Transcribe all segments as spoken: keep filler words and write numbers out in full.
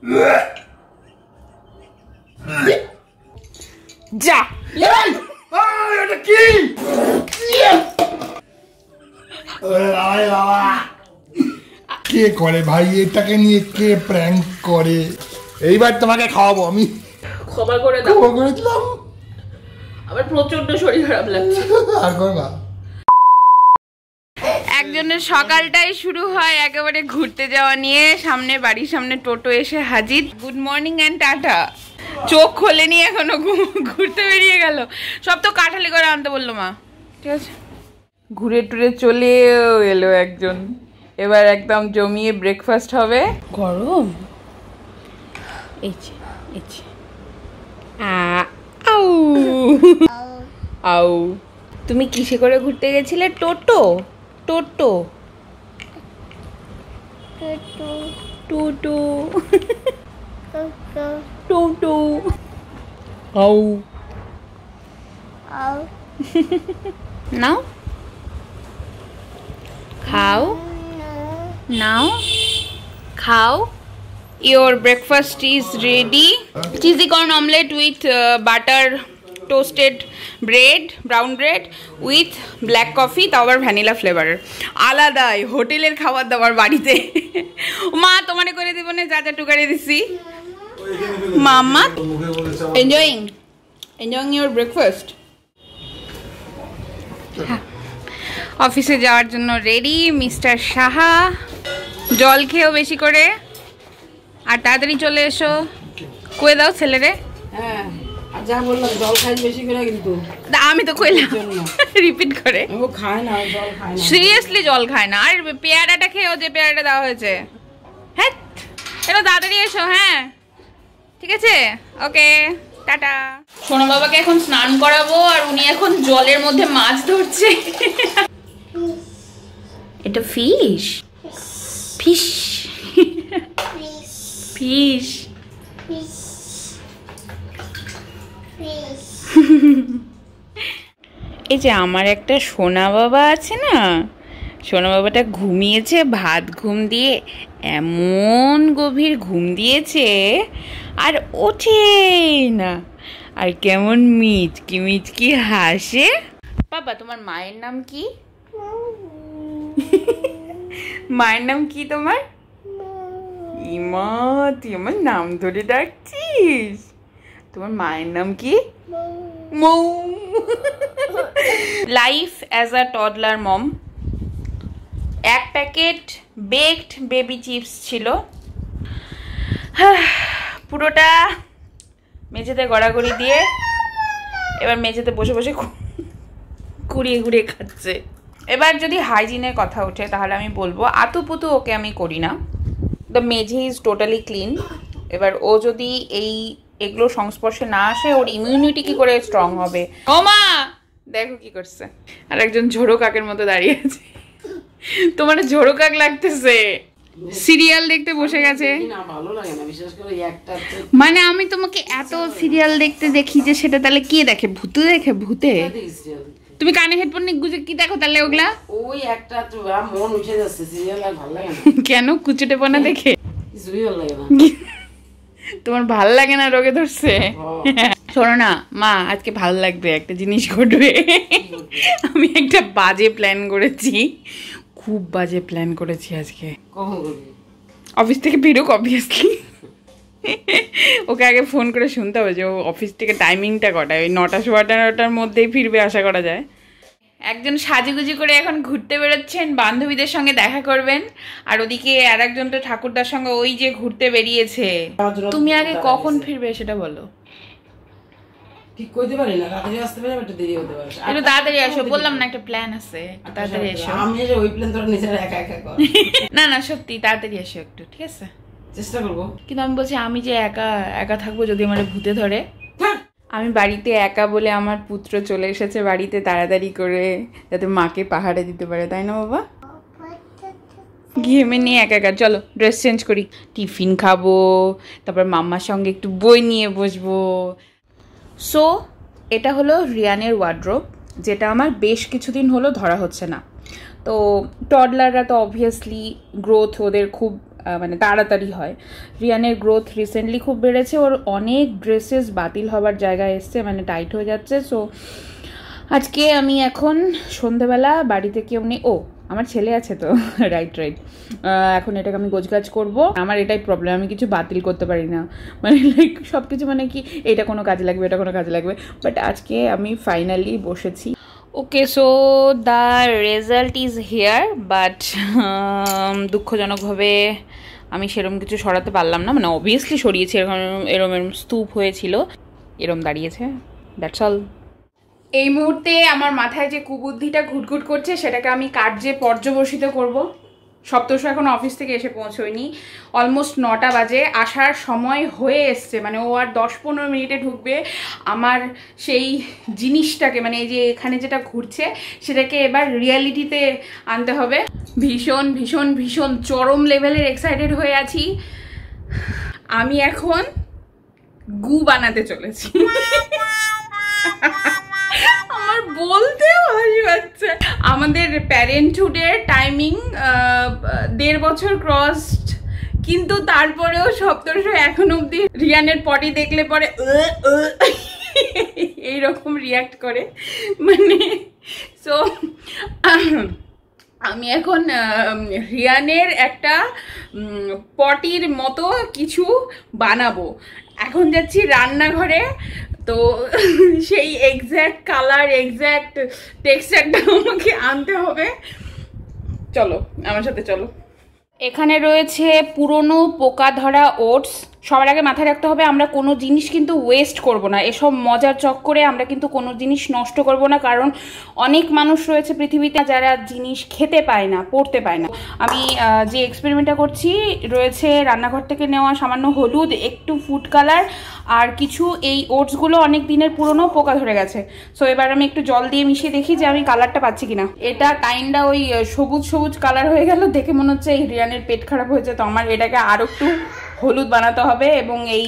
Ja! Leon! Ah, you're the king! Yeah! কে করে ভাই এটাকে নিয়ে কে প্র্যাঙ্ক করে এইবার তোমাকে খাওয়াবো আমি ক্ষমা করে দাও ক্ষমা করে দিলাম আমার প্রচন্ড শরীর খারাপ লাগছে আর করবা একজনের সকালটাই শুরু হয় একেবারে ঘুরতে যাওয়া নিয়ে সামনে বাড়ির সামনে টোটো এসে হাজির গুড মর্নিং এন্ড টাটা চোখ খোলেনি এখনো ঘুরতে বেরিয়ে গেল সব তো কাঠালি করে আনতে বললো মা ঠিক আছে ঘুরে টুরে চলেও এলো একজন এবার একদম জমিয়ে ব্রেকফাস্ট হবে গরম এইচে এইচে আউ আউ তুমি কিসে করে ঘুরতে গেছিলে টোটো টোটো টোটো টোটো টোটো আউ আউ নাও খাও Now, cow, your breakfast is ready. Cheesy corn omelette with uh, butter, toasted bread, brown bread with black coffee, our vanilla flavor. Aladai hotel er khawar dabar barite. Ma, tomare kore debo ne ja ja tukare dicchi. Mama, enjoying, enjoying your breakfast. Office e jawar jonno ready, Mister Shaha. জল খেয়েও বেশি করে আর তাড়াতাড়ি চলে এসো কই দাও ছেলেরে হ্যাঁ আর যা বললাম জল খাই বেশি করে কিন্তু আমি তো কইলাম রিপিট করে ও খায় না জল খায় না সিরিয়াসলি জল খায় না আর পেয়ারাটা খেয়েও যে পেয়ারাটা দেওয়া হয়েছে হ্যাঁ এটা তাড়াতাড়ি এসো হ্যাঁ ঠিক আছে ওকে টাটা সোনা বাবাকে এখন স্নান করাবো আর উনি এখন জলের মধ্যে মাছ ধরছে এটা fish Fish. Fish. Fish. Fish. Fish. এই যে আমার একটা সোনা বাবা আছে না সোনা বাবাটা ঘুমিয়েছে ভাত ঘুম দিয়ে এমন গভীর ঘুম দিয়েছে আর ওঠে না আর কেমন মিচকি মিচকি হাসে বাবা তোমার মায়ের নাম কি মায়ের নাম কি তোমার ইমা তুই আমার নাম ধরে ডাকছিস তোমার মায়ের নাম কি Mou life as a toddler mom এক প্যাকেট বেকড বেবি চিপস ছিল পুরোটা মেঝেতে গড়াগড়ি দিয়ে এবার মেঝেতে বসে বসে কুড়িয়ে কুড়িয়ে খাচ্ছে এবার যদি হাইজিনের কথা ওঠে তাহলে আমি বলবো আতুপুতু ওকে আমি করি না দ্য মেঝে ইজ টোটালি ক্লিন এবার ও যদি এই এগুলো সংস্পর্শে না আসে ওর ইমিউনিটি কি করে স্ট্রং হবে ও মা দেখো কি করছে আর একজন ঝোড়ো কাকের মতো দাঁড়িয়ে আছে তোমার ঝোড়ো কাক লাগতেছে সিরিয়াল দেখতে বসে গেছে মানে আমি তোমাকে এত সিরিয়াল দেখতে দেখি যে সেটা তাহলে কে দেখে ভূতে দেখে ভূতে তুমি কানে হেডফোন নিয়ে গুজে কি দেখো তাহলে ওগুলা ওই একটা তো মন উঠে যাচ্ছে সিরিয়াল আর ভালো লাগে না কেন কুচুটে বনা দেখে কিছুই ভালো লাগে না তোমার ভালো লাগে না রোগে ধরছে শোনো না মা আজকে ভালো লাগবে একটা জিনিস ঘটবে আমি একটা বাজে প্ল্যান করেছি খুব বাজে প্ল্যান করেছি আজকে কখন করবে অফিস থেকে বেরোক অবভিয়াসলি ওকে আগে ফোন করে শুনতে হবে যে ও অফিস থেকে টাইমিংটা কটায় ওই নটা সোয়া নটার মধ্যেই ফিরবে আশা করা যায় একজন সাজুগুজি করে এখন ঘুরতে বেরোচ্ছেন বান্ধবীদের সঙ্গে দেখা করবেন আর ওদিকে আর একজন তো ঠাকুরদার সঙ্গে ওই যে ঘুরতে বেরিয়েছে তুমি আগে কখন ফিরবে সেটা বলো ঠিক কইতে পারি না রাতে আসতে পারি একটু দেরি হতে পারে একটু তাড়াতাড়ি আসো বললাম না একটা প্ল্যান আছে একটু তাড়াতাড়ি এসো আমি যে ওই প্ল্যান ধরে নিজের একা একা কর না না সত্যি তাড়াতাড়ি এসো একটু ঠিক আছে চেষ্টা করবো কিন্তু আমি বলছি আমি যে একা একা থাকবো যদি আমার ভূতে ধরে আমি বাড়িতে একা বলে আমার পুত্র চলে এসেছে বাড়িতে তাড়াতাড়ি করে যাতে মাকে পাহাড়ে দিতে পারে তাই না বাবা ঘেমে নিয়ে একা একা চলো ড্রেস চেঞ্জ করি টিফিন খাবো তারপর মাম্মার সঙ্গে একটু বই নিয়ে বসবো সো এটা হলো রিয়ানের ওয়ার্ড্রোব যেটা আমার বেশ কিছুদিন হলো ধরা হচ্ছে না তো টডলাররা তো অবভিয়াসলি গ্রোথ ওদের খুব মানে তাড়াতাড়ি হয়। রিয়ানের গ্রোথ রিসেন্টলি খুব বেড়েছে, ওর অনেক ড্রেসেস বাতিল হবার জায়গায় এসছে, মানে টাইট হয়ে যাচ্ছে। সো আজকে আমি এখন সন্ধেবেলা বাড়িতে কেউ নেই, ও আমার ছেলে আছে তো, রাইট রাইট এখন এটাকে আমি গোছগাছ করবো। আমার এটাই প্রবলেম, আমি কিছু বাতিল করতে পারি না, মানে লাইক সব কিছু মানে কি এটা কোনো কাজে লাগবে, এটা কোনো কাজে লাগবে। বাট আজকে আমি ফাইনালি বসেছি। Okay, so the result is here, but দুঃখজনকভাবে আমি সেরকম কিছু সরাতে পারলাম না, মানে অবভিয়াসলি সরিয়েছি, এরকম এরম এরম স্তূপ হয়েছিল, এরম দাঁড়িয়েছে, দ্যাটস অল। এই মুহূর্তে আমার মাথায় যে কুবুদ্ধিটা ঘুটঘুট করছে সেটাকে আমি কার্যে পর্যবসিত করব। সপ্তর্ষ এখন অফিস থেকে এসে পৌঁছয়নি, অলমোস্ট নটা বাজে, আসার সময় হয়ে এসছে, মানে ও আর দশ পনেরো মিনিটে ঢুকবে। আমার সেই জিনিসটাকে মানে এই যে এখানে যেটা ঘুরছে সেটাকে এবার রিয়ালিটিতে আনতে হবে। ভীষণ ভীষণ ভীষণ চরম লেভেলের এক্সাইটেড হয়ে আছি। আমি এখন গু বানাতে চলেছি। আমার বলতেও হাসি পাচ্ছে। আমাদের প্যারেন্টহুডের টাইমিং দেড় বছর ক্রসড, কিন্তু তারপরেও সপ্তর্ষ এখন অবধি রিয়ানের পটি দেখলে পরে এইরকম রিয়াক্ট করে, মানে সো আমি এখন রিয়ানের একটা পটির মতো কিছু বানাবো। এখন যাচ্ছি রান্নাঘরে, তো সেই এক্স্যাক্ট কালার এক্স্যাক্ট টেক্সচারটা আমাকে আনতে হবে। চলো আমার সাথে চলো। এখানে রয়েছে পুরনো পোকা ধরা ওটস। সবার আগে মাথায় রাখতে হবে আমরা কোনো জিনিস কিন্তু ওয়েস্ট করব না, এসব মজার চক্করে আমরা কিন্তু কোনো জিনিস নষ্ট করব না, কারণ অনেক মানুষ রয়েছে পৃথিবীতে যারা জিনিস খেতে পায় না, পড়তে পায় না। আমি যে এক্সপেরিমেন্টটা করছি, রয়েছে রান্নাঘর থেকে নেওয়া সামান্য হলুদ, একটু ফুড কালার আর কিছু এই ওটসগুলো অনেক দিনের পুরনো, পোকা ধরে গেছে। সো এবার আমি একটু জল দিয়ে মিশিয়ে দেখি যে আমি কালারটা পাচ্ছি কিনা। এটা কাইন্ডা ওই সবুজ সবুজ কালার হয়ে গেল, দেখে মনে হচ্ছে এই রিয়ানের পেট খারাপ হয়েছে, তো আমার এটাকে আর একটু হলুদ বানাতে হবে এবং এই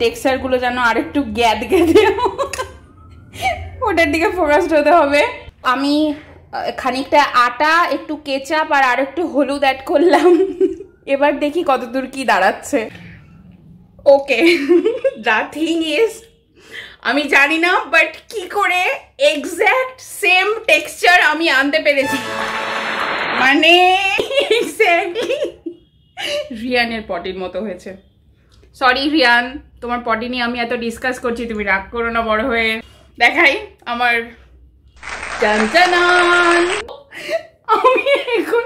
টেক্সচারগুলো যেন আরেকটু গ্যাদ গেঁদে ওটার দিকে ফোকাসড হতে হবে। আমি খানিকটা আটা, একটু কেচাপ আর আরেকটু হলুদ অ্যাড করলাম। এবার দেখি কতদূর কি দাঁড়াচ্ছে। ওকে, দ্য থিং ইজ আমি জানি না বাট কি করে এক্স্যাক্ট সেম টেক্সচার আমি আনতে পেরেছি, মানে এক্স্যাক্টলি রিয়ানের পটির মতো হয়েছে। সরি রিয়ান, তোমার পটি নিয়ে আমি এত ডিসকাস করছি, তুমি রাগ করো না। বড় হয়ে দেখাই আমার জানজানান। আমি এখন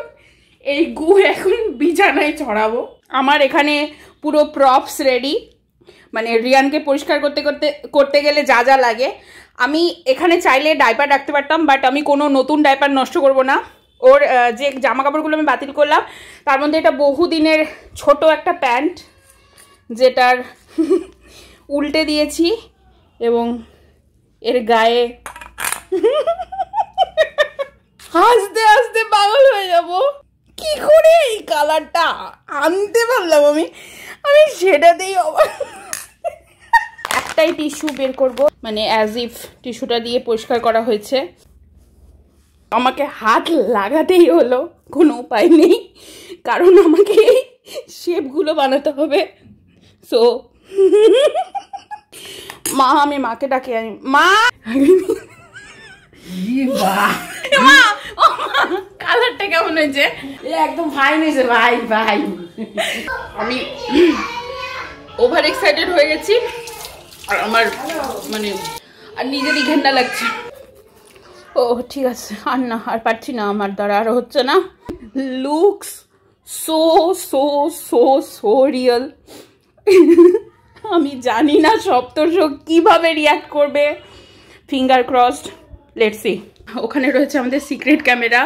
এই গু এখন বিছানায় ছড়াবো। আমার এখানে পুরো প্রপস রেডি, মানে রিয়ানকে পরিষ্কার করতে করতে করতে গেলে যা যা লাগে। আমি এখানে চাইলে ডাইপার রাখতে পারতাম, বাট আমি কোনো নতুন ডাইপার নষ্ট করব না। ওর যে জামা কাপড়গুলো আমি বাতিল করলাম তার মধ্যে এটা বহুদিনের ছোট একটা প্যান্ট, যেটার উল্টে দিয়েছি এবং এর গায়ে হাসতে হাসতে পাগল হয়ে যাব, কি করে এই কালারটা আনতে পারলাম আমি আমি সেটাতেই একটাই টিস্যু বের করব, মানে অ্যাজ ইফ টিস্যুটা দিয়ে পরিষ্কার করা হয়েছে। আমাকে হাত লাগাতেই হলো, কোনো উপায় নেই, কারণ আমাকে এই শেপগুলো বানাতে হবে। সো মা, আমি মাকে ডাকি, আমি মা কালারটা কেমন হয়েছে? একদম ফাইন হয়েছে ভাই ভাই। আমি ওভার এক্সাইটেড হয়ে গেছি আর আমার মানে আর নিজেরই ঘেন্না লাগছে। ও ঠিক আছে, আর না, আর পারছি না, আমার দ্বারা আর হচ্ছে না। Looks so so so so real. আমি জানি না সপ্তর্ষ কীভাবে রিয়াক্ট করবে, ফিঙ্গার ক্রসড, লেটস সি। ওখানে রয়েছে আমাদের সিক্রেট ক্যামেরা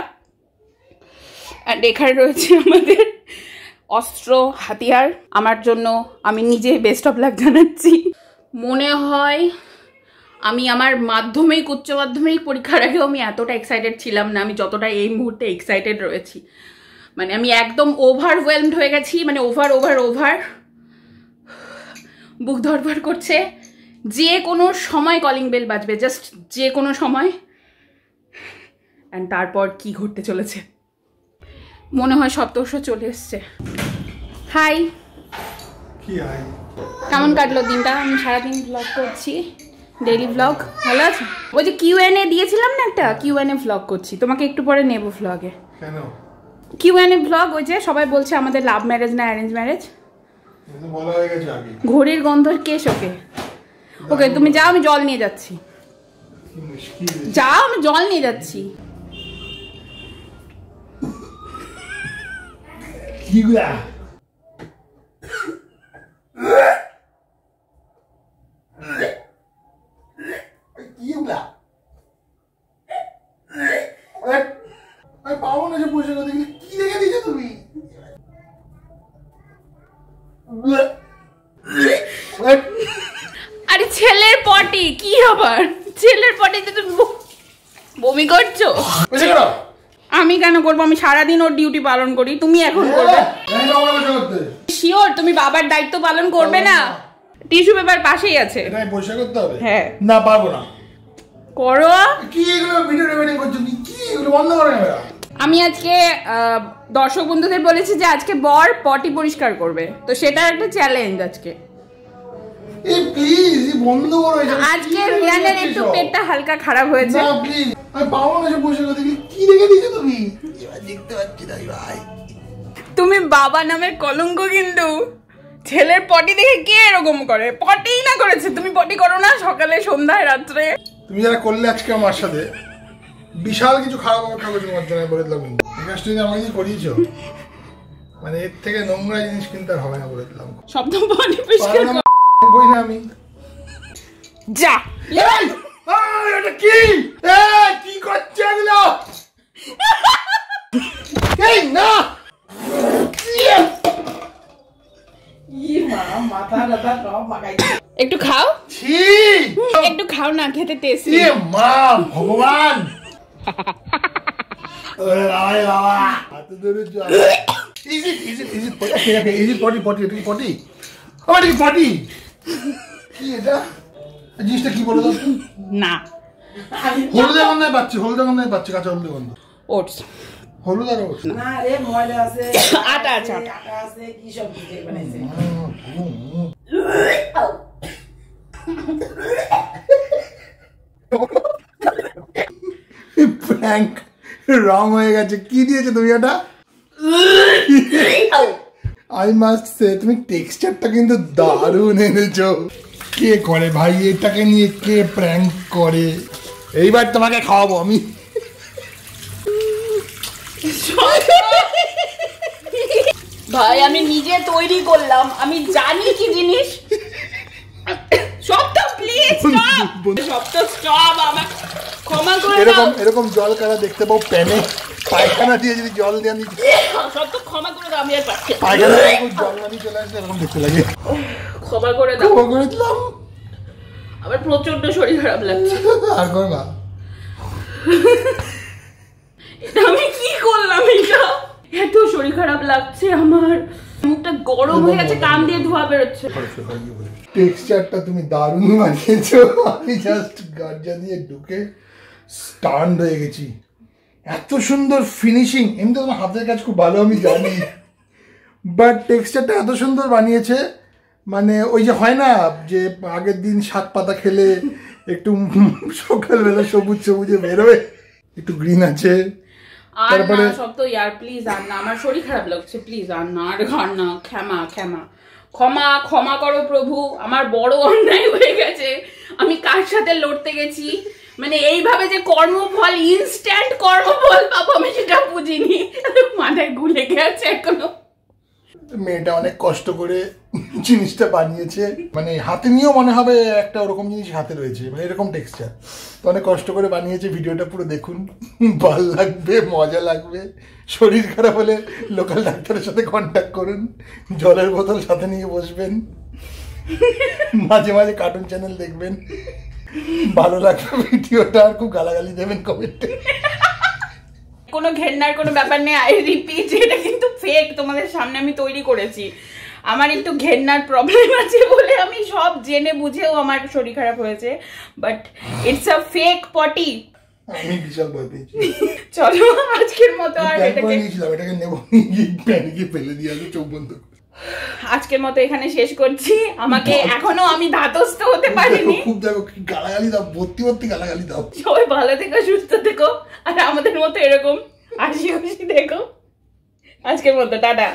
অ্যান্ড এখানে রয়েছে আমাদের অস্ত্র হাতিয়ার। আমার জন্য আমি নিজে বেস্ট অফ লাক জানাচ্ছি। মনে হয় আমি আমার মাধ্যমিক উচ্চ মাধ্যমিক পরীক্ষার আগেও আমি এতটা এক্সাইটেড ছিলাম না আমি যতটা এই মুহূর্তে এক্সাইটেড রয়েছি। মানে আমি একদম ওভারওয়েলমড হয়ে গেছি, মানে ওভার ওভার ওভার বুক ধরফর করছে। যে কোনো সময় কলিং বেল বাজবে, জাস্ট যে কোনো সময়, অ্যান্ড তারপর কি ঘটতে চলেছে। মনে হয় সপ্তর্ষ চলে এসছে। হাই কি হাই কেমন কাটলো দিনটা? আমি সারা দিন ব্লগ করছি, ডেইলি ব্লগ। ভালো আছে। ওই যে কিউএনএ দিয়েছিলাম না একটা, কিউএনএ ব্লগ করছি, তোমাকে একটু পরে নেব ব্লগে। কেন কিউএনএ ব্লগ? ওই যে সবাই বলছে আমাদের লাভ ম্যারেজ না অ্যারেঞ্জ ম্যারেজ, এটা বলা হয়ে গেছে আগে। ঘড়ির গন্ধর কেস। ওকে ওকে তুমি যাও, আমি জল নিয়ে যাচ্ছি। যাও, আমি জল নিয়ে যাচ্ছি। কিগুলা কিগুলা আই পাবো না যে বসে গেলে কি রেখে দিয়েছো তুমি? আরে ছেলের পটি কি আবার? ছেলের পটিতে তুমি বমি করছো? বুঝে করো। আমি কেন করবো? আমি সারাদিন ওর ডিউটি পালন করি, তুমি এখন করবে? শিওর তুমি বাবার দায়িত্ব পালন করবে না? টিস্যু পেপার পাশেই আছে, এটাই পয়সা করতে হবে। হ্যাঁ না পারবো না, করো। কি এগুলো ভিডিও রেকর্ডিং করছো তুমি? কি এগুলো বন্ধ করো না। আমি আজকে দর্শক বন্ধুদের বলেছি যে আজকে বর পটি পরিষ্কার করবে, তো সেটা একটা চ্যালেঞ্জ আজকে। এই প্লিজ বন্ধ করো। আজকে রিয়ানের একটু পেটটা হালকা খারাপ হয়েছে। না প্লিজ, আমি পাবো না যে বসে গেলে কি রেখে দিয়েছো তুমি? দেখতে পাচ্ছি না ভাই, তুমি বাবা নামের কলঙ্ক। কিন্তু ছেলের পটি দেখে কে এরকম করে? পটি না করেছে, তুমি পটি করো না সকালে সন্ধ্যায় রাত্রে। তুমি যারা করলে আজকে আমার সাথে বিশাল কিছু খারাপ কাগজের মাধ্যমে বলে দিলাম। এই কাজটা যদি আমাকে করিয়েছো, মানে এর থেকে নোংরা জিনিস কিনতে হবে না বলে দিলাম। শব্দ পটি পরিষ্কার বই না আমি যা। এটা কি কি করছে এগুলো? এই না একটু খাও, একটু খাও না, খেতে টেস্টি। মা ভগবান, জিনিসটা কি বলো না? হলুদে গন্ধে পাচ্ছি, হলুদে গন্ধে পাচ্ছি, কাঁচা হলুদে গন্ধ। ওটস হলুদ আর ওটস না রে, ময়দা আছে, আটা আছে, আটা আছে, কি সব দিয়ে বানাইছে। এই প্র্যাঙ্ক রং হয়ে গেছে। কি দিয়েছে তুমি এটা? আই মাস্ট সে তুমি টেক্সচারটা কিন্তু দারুণ এনেছো। কে করে ভাই এটাকে নিয়ে? কে প্র্যাঙ্ক করে? এইবার তোমাকে খাওয়াবো আমি। ভাই আমি নিজে তৈরি করলাম, আমি জানি কি জিনিস। সবটা প্লিজ স্টপ, সবটা স্টপ, আমার ক্ষমা করে দাও। এরকম এরকম জল কারা দেখতে পাও প্যানে পায়খানা দিয়ে যদি জল দিয়ে আমি সবটা ক্ষমা করে দাও। আমি আর পাচ্ছি পায়খানা এরকম জল নামি চলে আসে, এরকম দেখতে লাগে। ক্ষমা করে দাও, ক্ষমা করে দিলাম। আমার প্রচন্ড শরীর খারাপ লাগছে, আর করব না। এটা আমি কি করলাম? এটা এত শরীর খারাপ লাগছে আমার, মুখটা গরম হয়ে গেছে, কান দিয়ে ধোয়া বের হচ্ছে। টেক্সচারটা তুমি দারুণ বানিয়েছো, আমি জাস্ট গার্জা দিয়ে ঢুকে স্টান্ড হয়ে গেছি। এত সুন্দর ফিনিশিং। এমনিতে তোমার হাতের কাজ খুব ভালো আমি জানি, বাট টেক্সচারটা এত সুন্দর বানিয়েছে। মানে ওই যে হয় না যে আগের দিন শাক পাতা খেলে একটু সকালবেলা সবুজ সবুজে বেরোবে, একটু গ্রিন আছে। তারপরে সব তো ইয়ার প্লিজ আর না, আমার শরীর খারাপ লাগছে, প্লিজ আর না, আর ঘর না, ক্ষমা ক্ষমা ক্ষমা ক্ষমা করো প্রভু, আমার বড় অন্যায় হয়ে গেছে। আমি কার সাথে লড়তে গেছি? মানে এইভাবে যে কর্মফল, ইনস্ট্যান্ট কর্মফল পাবো আমি সেটা বুঝিনি। মাথায় গুলে গেছে এখনো। মেয়েটা অনেক কষ্ট করে জিনিসটা বানিয়েছে, মানে হাতে নিয়েও মনে হবে একটা ওরকম জিনিস হাতে রয়েছে, মানে এরকম টেক্সচার তো অনেক কষ্ট করে বানিয়েছে। ভিডিওটা পুরো দেখুন, ভালো লাগবে, মজা লাগবে। শরীর খারাপ হলে লোকাল ডাক্তারের সাথে কন্ট্যাক্ট করুন, জলের বোতল সাথে নিয়ে বসবেন, মাঝে মাঝে কার্টুন চ্যানেল দেখবেন, ভালো লাগবে ভিডিওটা। আর খুব গালাগালি দেবেন কমেন্টে, কোনো ঘেন্নার কোনো ব্যাপার নেই। আই রিপিট, এটা কিন্তু ফেক। তোমাদের সামনে আমি তৈরি করেছি। আমার একটু ঘেন্নার প্রবলেম আছে বলে আমি সব জেনে বুঝেও আমার শরীর খারাপ হয়েছে, but it's a fake potty. আমি বিশাল ভয় পেয়েছি। চলো আজকের মতো আর এটাকে নিয়েছিলাম, এটাকে নেব, প্যানে গিয়ে ফেলে দিয়ে আসো, চোখ বন্ধ। আজকের মতো এখানে শেষ করছি। আমাকে এখনো আমি ধাতস্থ হতে পারিনি, খুব দেখো গালাগালি দাও, ভর্তি ভর্তি গালাগালি দাও। সবাই ভালো থেকো, সুস্থ থেকো, আর আমাদের মতো এরকম হাসি হাসি দেখো। আজকের মতো টাটা।